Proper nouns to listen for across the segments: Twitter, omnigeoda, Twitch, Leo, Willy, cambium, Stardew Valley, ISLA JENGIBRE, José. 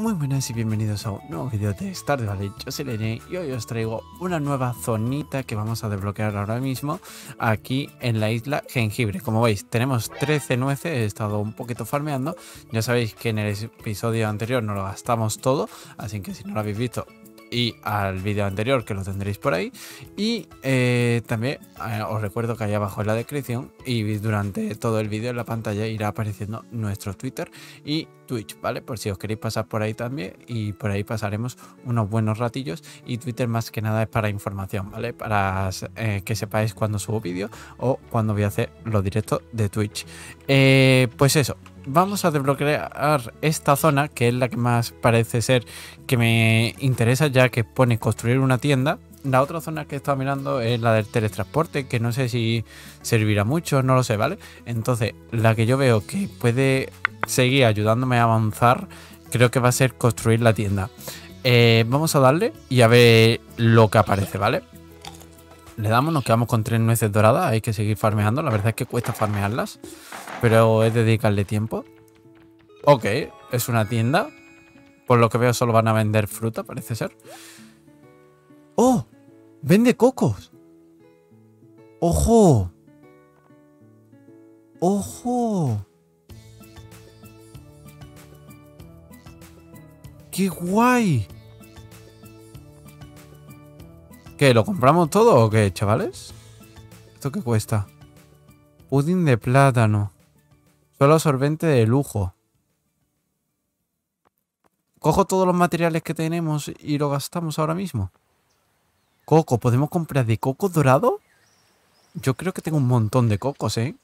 Muy buenas y bienvenidos a un nuevo vídeo de Stardew Valley. Yo soy Leo y hoy os traigo una nueva zonita que vamos a desbloquear ahora mismo aquí en la isla Jengibre. Como veis, tenemos 13 nueces, he estado un poquito farmeando. Ya sabéis que en el episodio anterior no lo gastamos todo, así que si no lo habéis visto, y al vídeo anterior que lo tendréis por ahí. Y también os recuerdo que ahí abajo en la descripción y durante todo el vídeo en la pantalla irá apareciendo nuestro Twitter y Twitch, ¿vale? Por si os queréis pasar por ahí también, y por ahí pasaremos unos buenos ratillos, y Twitter más que nada es para información, ¿vale? Para que sepáis cuando subo vídeo o cuando voy a hacer los directos de Twitch. Pues eso, vamos a desbloquear esta zona, que es la que más parece ser que me interesa, ya que pone construir una tienda. La otra zona que he estado mirando es la del teletransporte, que no sé si servirá mucho, no lo sé, ¿vale? Entonces, la que yo veo que puede seguir ayudándome a avanzar, creo que va a ser construir la tienda. Vamos a darle y a ver lo que aparece, ¿vale? Le damos, nos quedamos con 3 nueces doradas, hay que seguir farmeando, la verdad es que cuesta farmearlas, pero es dedicarle tiempo. Ok, es una tienda, por lo que veo solo van a vender fruta, parece ser. ¡Oh! ¡Vende cocos! ¡Ojo! ¡Ojo! ¡Qué guay! ¿Qué? ¿Lo compramos todo o qué, chavales? ¿Esto qué cuesta? Pudín de plátano. Suelo absorbente de lujo. Cojo todos los materiales que tenemos y lo gastamos ahora mismo. Coco, ¿podemos comprar de coco dorado? Yo creo que tengo un montón de cocos, ¿eh?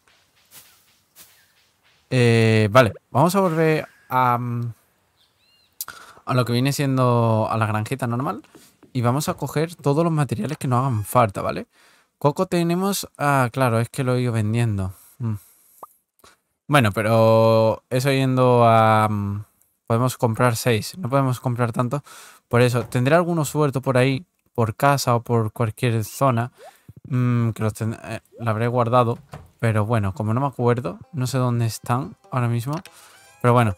Vale, vamos a volver a lo que viene siendo a la granjita normal. Y vamos a coger todos los materiales que nos hagan falta, ¿vale? Coco tenemos... Ah, claro, es que lo he ido vendiendo. Bueno, pero eso yendo a... Podemos comprar 6. No podemos comprar tanto. Por eso, tendré algunos sueltos por ahí, por casa o por cualquier zona. Que los la habré guardado. Pero bueno, como no me acuerdo, no sé dónde están ahora mismo. Pero bueno,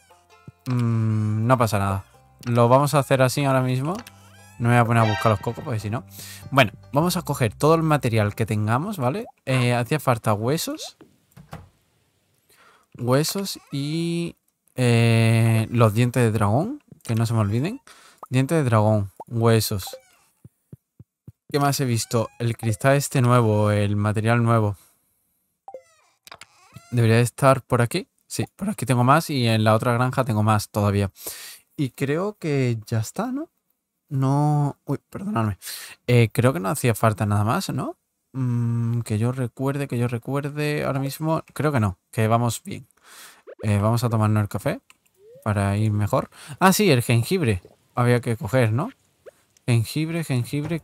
no pasa nada. Lo vamos a hacer así ahora mismo. No me voy a poner a buscar los cocos porque si no... Bueno, vamos a coger todo el material que tengamos, ¿vale? Hacía falta huesos. Huesos y... los dientes de dragón, que no se me olviden. Dientes de dragón, huesos. ¿Qué más he visto? El cristal este nuevo, el material nuevo. ¿Debería estar por aquí? Sí, por aquí tengo más y en la otra granja tengo más todavía. Y creo que ya está, ¿no? No... Uy, perdonadme. Creo que no hacía falta nada más, ¿no? Que yo recuerde ahora mismo. Creo que no, que vamos bien. Vamos a tomarnos el café para ir mejor. Ah, sí, el jengibre. Había que coger, ¿no? Jengibre.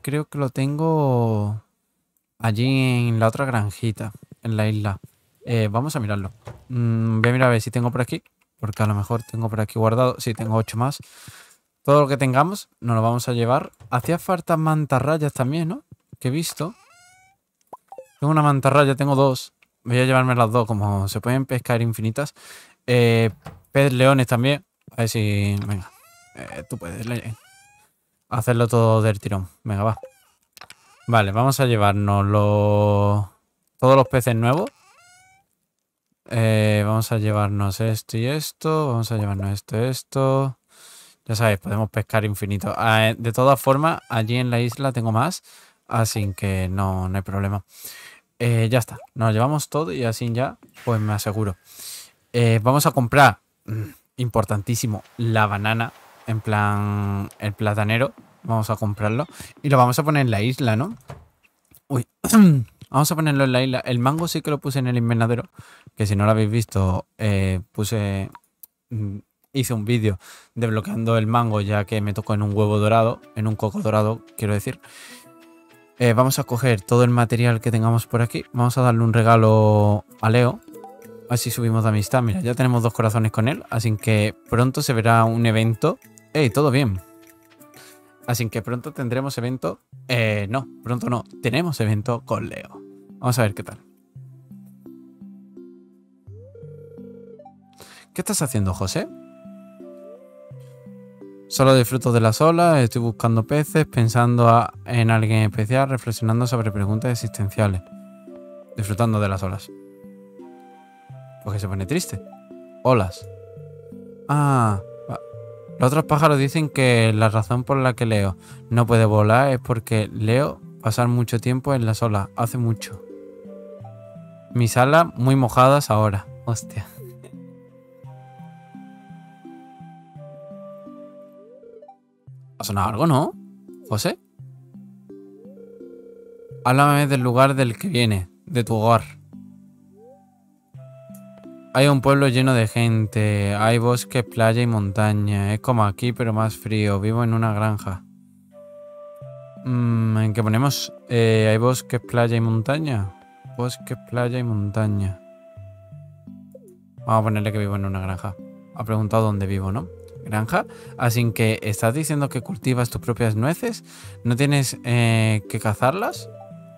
Creo que lo tengo allí en la otra granjita, en la isla. Vamos a mirarlo. Voy a mirar a ver si tengo por aquí. Porque a lo mejor tengo por aquí guardado. Sí, tengo 8 más. Todo lo que tengamos nos lo vamos a llevar. Hacía falta mantarrayas también, ¿no? Que he visto. Tengo una mantarraya, tengo 2. Voy a llevarme las 2, como se pueden pescar infinitas. Pez leones también. A ver si... Venga. Tú puedes hacerlo todo del tirón. Venga, va. Vale, vamos a llevarnos los... Todos los peces nuevos. Vamos a llevarnos esto y esto. Vamos a llevarnos esto y esto. Ya sabéis, podemos pescar infinito. De todas formas, allí en la isla tengo más. Así que no hay problema. Ya está. Nos llevamos todo y así ya, pues me aseguro. Vamos a comprar, importantísimo, la banana. En plan, el platanero. Vamos a comprarlo. Y lo vamos a poner en la isla, ¿no? Uy. Vamos a ponerlo en la isla. El mango sí que lo puse en el invernadero. Que si no lo habéis visto, puse... Hice un vídeo desbloqueando el mango, ya que me tocó en un huevo dorado, en un coco dorado, quiero decir. Vamos a coger todo el material que tengamos por aquí. Vamos a darle un regalo a Leo. Así subimos de amistad. Mira, ya tenemos 2 corazones con él. Así que pronto se verá un evento. ¡Ey, todo bien! Así que pronto tendremos evento. No, pronto no. Tenemos evento con Leo. Vamos a ver qué tal. ¿Qué estás haciendo, José? Solo disfruto de las olas, estoy buscando peces, pensando en alguien especial, reflexionando sobre preguntas existenciales. Disfrutando de las olas. Porque se pone triste. Olas. Ah. Los otros pájaros dicen que la razón por la que Leo no puede volar es porque Leo pasa mucho tiempo en las olas. Hace mucho. Mis alas muy mojadas ahora. Hostia. ¿Ha sonado algo, no? ¿José? Háblame del lugar del que viene, de tu hogar. Hay un pueblo lleno de gente, hay bosques, playa y montaña. Es como aquí, pero más frío. Vivo en una granja. ¿En qué ponemos? ¿Hay bosques, playa y montaña? Bosques, playa y montaña. Vamos a ponerle que vivo en una granja. Ha preguntado dónde vivo, ¿no? Granja. Así que, ¿estás diciendo que cultivas tus propias nueces? ¿No tienes que cazarlas?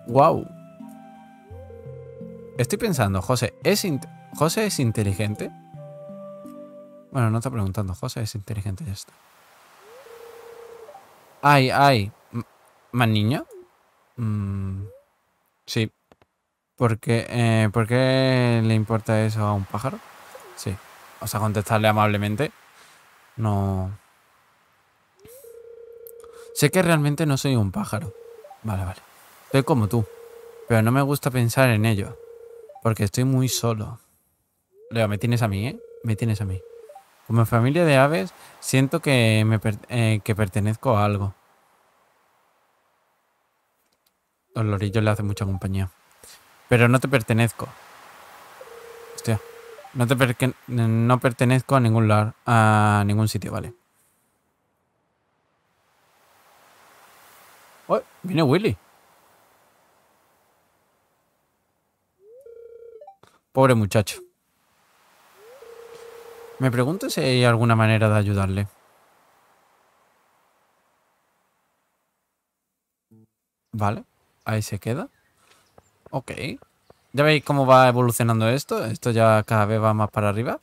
¡Wow! Estoy pensando, José, ¿José es inteligente? Bueno, no está preguntando. José es inteligente, ya está. ¡Ay! ¿Más niño? Sí. ¿Por qué le importa eso a un pájaro? Sí. O sea, contestarle amablemente. No. Sé que realmente no soy un pájaro. Vale. Soy como tú. Pero no me gusta pensar en ello. Porque estoy muy solo. Leo, me tienes a mí, ¿eh? Me tienes a mí. Como familia de aves, siento que que pertenezco a algo. Los lorillos le hacen mucha compañía. Pero no te pertenezco. Hostia. No pertenezco a ningún lugar, a ningún sitio, vale. ¡Oh! Viene Willy. Pobre muchacho. Me pregunto si hay alguna manera de ayudarle. Vale, ahí se queda. Ok. Ya veis cómo va evolucionando esto. Esto ya cada vez va más para arriba.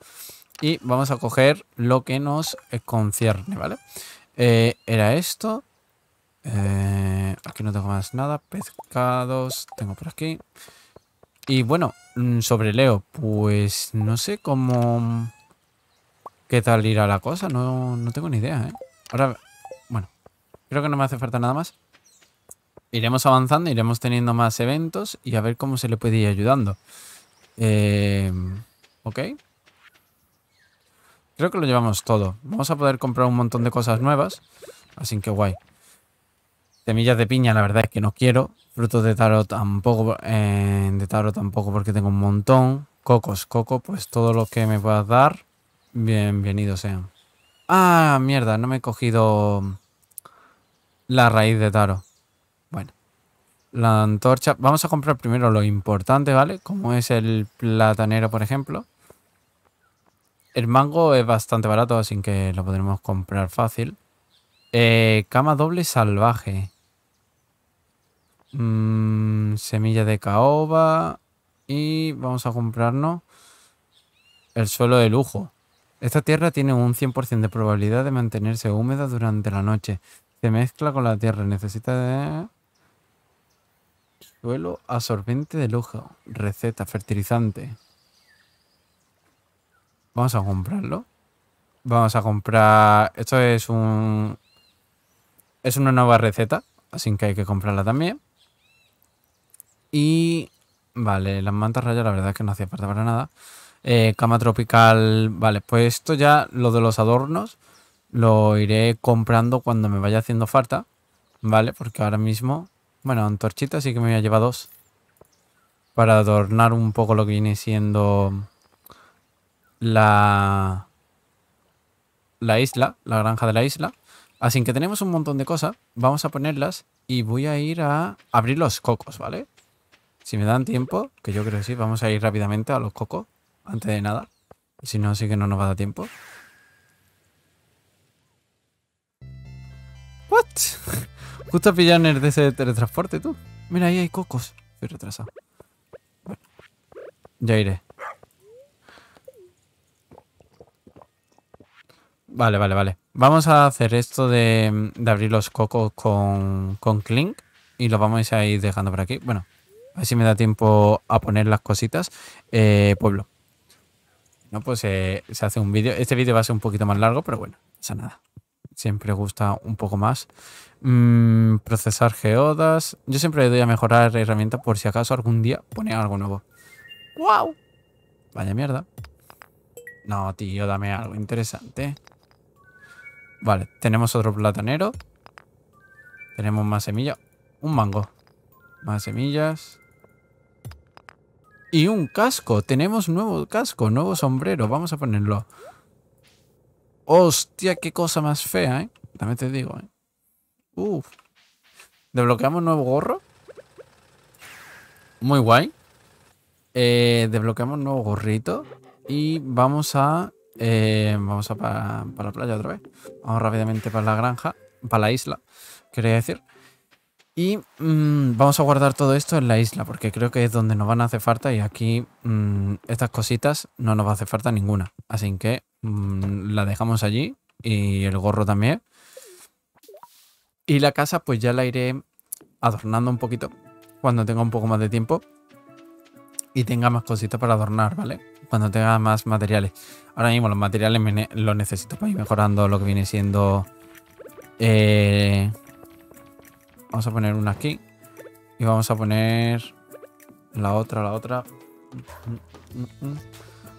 Y vamos a coger lo que nos concierne, ¿vale? Era esto. Aquí no tengo más nada. Pescados. Tengo por aquí. Y bueno, sobre Leo, pues no sé cómo... ¿Qué tal irá la cosa? No tengo ni idea, ¿eh? Ahora, bueno, creo que no me hace falta nada más. Iremos avanzando, iremos teniendo más eventos y a ver cómo se le puede ir ayudando. Ok. Creo que lo llevamos todo. Vamos a poder comprar un montón de cosas nuevas. Así que guay. Semillas de piña, la verdad es que no quiero. Frutos de taro tampoco. Porque tengo un montón. Cocos, pues todo lo que me puedas dar. Bienvenidos sean. Ah, mierda, no me he cogido la raíz de taro. Bueno, la antorcha. Vamos a comprar primero lo importante, ¿vale? Como es el platanero, por ejemplo. El mango es bastante barato, así que lo podremos comprar fácil. Cama doble salvaje. Semilla de caoba. Y vamos a comprarnos el suelo de lujo. Esta tierra tiene un 100% de probabilidad de mantenerse húmeda durante la noche. Se mezcla con la tierra. Necesita de... Suelo absorbente de lujo. Receta, fertilizante. Vamos a comprarlo. Vamos a comprar... Esto es un... Es una nueva receta. Así que hay que comprarla también. Y... Vale, las mantas rayas la verdad es que no hacía falta para nada. Cama tropical. Vale, pues esto ya, lo de los adornos, lo iré comprando cuando me vaya haciendo falta. Vale, porque ahora mismo... Bueno, antorchita sí que me voy a llevar dos. Para adornar un poco lo que viene siendo la isla, la granja de la isla. Así que tenemos un montón de cosas. Vamos a ponerlas y voy a ir a abrir los cocos, ¿vale? Si me dan tiempo, que yo creo que sí, vamos a ir rápidamente a los cocos. Antes de nada. Si no, sí que no nos va a dar tiempo. ¿What? Justo pillan el de ese teletransporte, tú. Mira, ahí hay cocos. Estoy retrasado. Bueno, ya iré. Vale. Vamos a hacer esto de abrir los cocos con Clink y los vamos a ir dejando por aquí. Bueno, a ver si me da tiempo a poner las cositas. Pueblo. No, pues se hace un vídeo. Este vídeo va a ser un poquito más largo, pero bueno, no pasa nada. Siempre gusta un poco más. Procesar geodas. Yo siempre le doy a mejorar herramientas por si acaso algún día pone algo nuevo. ¡Wow! Vaya mierda. No, tío, dame algo interesante. Vale, tenemos otro platanero. Tenemos más semillas. Un mango. Más semillas. Y un casco. Tenemos nuevo casco, nuevo sombrero. Vamos a ponerlo. Hostia, qué cosa más fea, ¿eh? También te digo, ¿eh? Uf. ¿Desbloqueamos nuevo gorro? Muy guay. Desbloqueamos nuevo gorrito. Y vamos a... vamos a para la playa otra vez. Vamos rápidamente para la granja. Para la isla, quería decir. Y vamos a guardar todo esto en la isla, porque creo que es donde nos van a hacer falta. Y aquí estas cositas no nos va a hacer falta ninguna. Así que la dejamos allí. Y el gorro también. Y la casa pues ya la iré adornando un poquito cuando tenga un poco más de tiempo y tenga más cositas para adornar, ¿vale? Cuando tenga más materiales. Ahora mismo los materiales los necesito para ir mejorando lo que viene siendo... vamos a poner una aquí. Y vamos a poner la otra,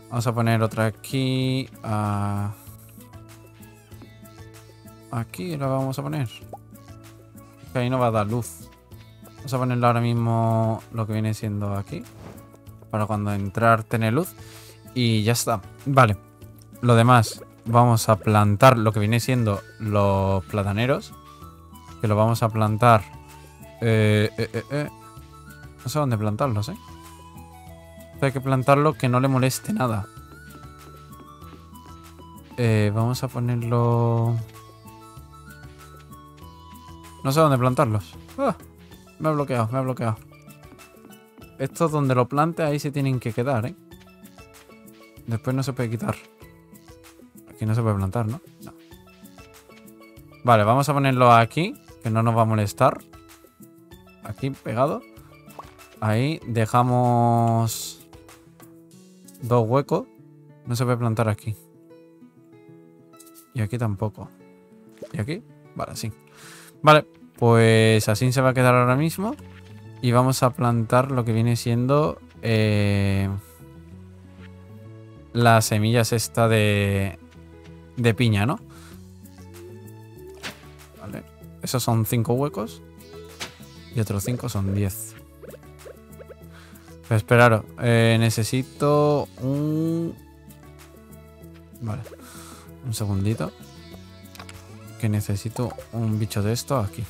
Vamos a poner otra aquí. Aquí la vamos a poner. Que ahí no va a dar luz. Vamos a ponerla ahora mismo lo que viene siendo aquí. Para cuando entrar tener luz. Y ya está. Vale. Lo demás. Vamos a plantar lo que viene siendo los plataneros. Que lo vamos a plantar. No sé dónde plantarlos, ¿eh? Hay que plantarlo que no le moleste nada. Vamos a ponerlo... No sé dónde plantarlos. ¡Ah! Me ha bloqueado, Esto donde lo plante, ahí se tienen que quedar, ¿eh? Después no se puede quitar. Aquí no se puede plantar, ¿no? No. Vale, vamos a ponerlo aquí, que no nos va a molestar. Aquí, pegado. Ahí, dejamos dos huecos. No se puede plantar aquí. Y aquí tampoco. Y aquí, vale, así. Vale, pues así se va a quedar ahora mismo. Y vamos a plantar lo que viene siendo las semillas esta de piña, ¿no? Vale. Esos son 5 huecos. Y otros 5 son 10. Pero esperaros. Necesito un... Vale. Un segundito. Que necesito un bicho de esto aquí.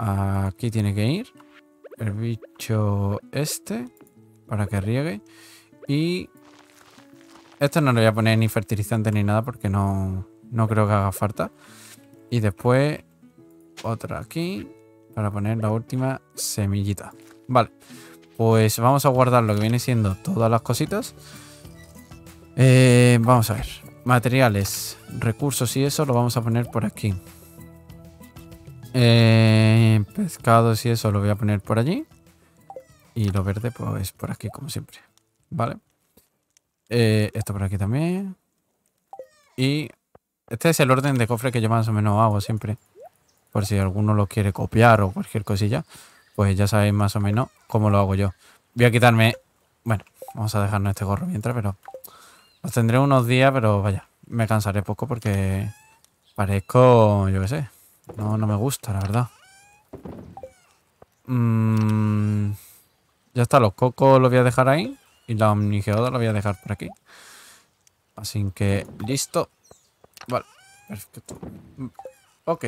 Aquí tiene que ir el bicho este para que riegue. Y esto no le voy a poner ni fertilizante ni nada porque no creo que haga falta. Y después otra aquí para poner la última semillita. Vale, pues vamos a guardar lo que viene siendo todas las cositas. Vamos a ver. Materiales, recursos y eso lo vamos a poner por aquí. Pescados y eso lo voy a poner por allí. Y lo verde pues por aquí como siempre. Vale. Esto por aquí también. Y este es el orden de cofre que yo más o menos hago siempre. Por si alguno lo quiere copiar o cualquier cosilla. Pues ya sabéis más o menos cómo lo hago yo. Voy a quitarme... Bueno, vamos a dejarnos este gorro mientras, pero... Los tendré unos días, pero vaya. Me cansaré poco porque parezco... Yo qué sé. No me gusta, la verdad. Ya está, los cocos los voy a dejar ahí. Y la omnigeoda la voy a dejar por aquí. Así que, listo. Vale, perfecto. Ok,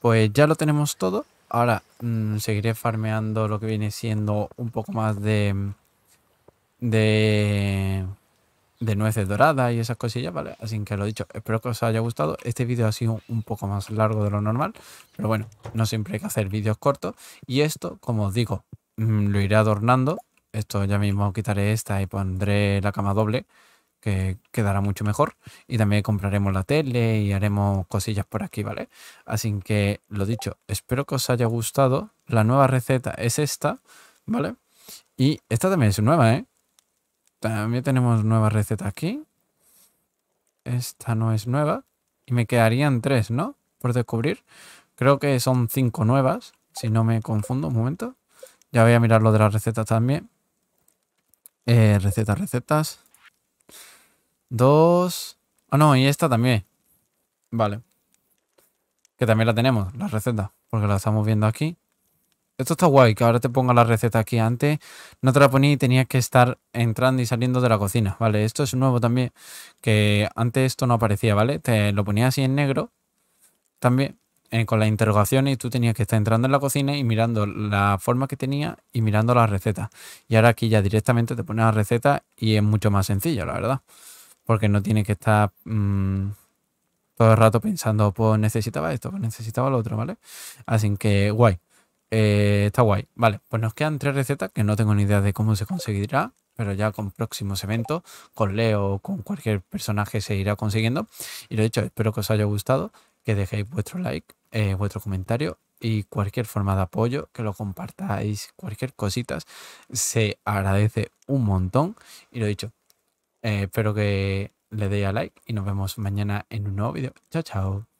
pues ya lo tenemos todo. Ahora seguiré farmeando lo que viene siendo un poco más de nueces doradas y esas cosillas, ¿vale? Así que lo dicho, espero que os haya gustado. Este vídeo ha sido un poco más largo de lo normal, pero bueno, no siempre hay que hacer vídeos cortos. Y esto, como os digo, lo iré adornando. Esto ya mismo quitaré esta y pondré la cama doble, que quedará mucho mejor. Y también compraremos la tele y haremos cosillas por aquí, ¿vale? Así que, lo dicho, espero que os haya gustado. La nueva receta es esta, ¿vale? Y esta también es nueva, ¿eh? También tenemos nueva receta aquí. Esta no es nueva. Y me quedarían 3, ¿no? Por descubrir. Creo que son 5 nuevas, si no me confundo, un momento. Ya voy a mirar lo de las recetas también. Recetas. 2. Ah, no, y esta también. Vale. Que también la tenemos, la receta, porque la estamos viendo aquí. Esto está guay, que ahora te ponga la receta aquí. Antes no te la ponía y tenías que estar entrando y saliendo de la cocina, ¿vale? Esto es nuevo también, que antes esto no aparecía, ¿vale? Te lo ponía así en negro también, con las interrogaciones, y tú tenías que estar entrando en la cocina y mirando la forma que tenía y mirando la receta. Y ahora aquí ya directamente te pones la receta y es mucho más sencillo, la verdad. Porque no tienes que estar todo el rato pensando, pues necesitaba esto, pues necesitaba lo otro, ¿vale? Así que guay. Está guay. Vale, pues nos quedan 3 recetas que no tengo ni idea de cómo se conseguirá, pero ya con próximos eventos, con Leo o con cualquier personaje se irá consiguiendo. Y lo dicho, espero que os haya gustado, que dejéis vuestro like, vuestro comentario y cualquier forma de apoyo, que lo compartáis, cualquier cosita, se agradece un montón. Y lo dicho, espero que le deis a like y nos vemos mañana en un nuevo vídeo. Chao, chao.